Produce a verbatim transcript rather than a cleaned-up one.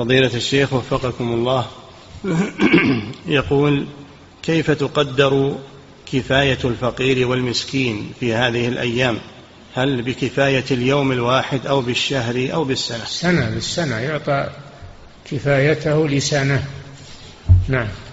فضيلة الشيخ وفقكم الله، يقول: كيف تقدر كفاية الفقير والمسكين في هذه الأيام؟ هل بكفاية اليوم الواحد أو بالشهر أو بالسنة؟ سنة بالسنة يعطى كفايته لسنة. نعم.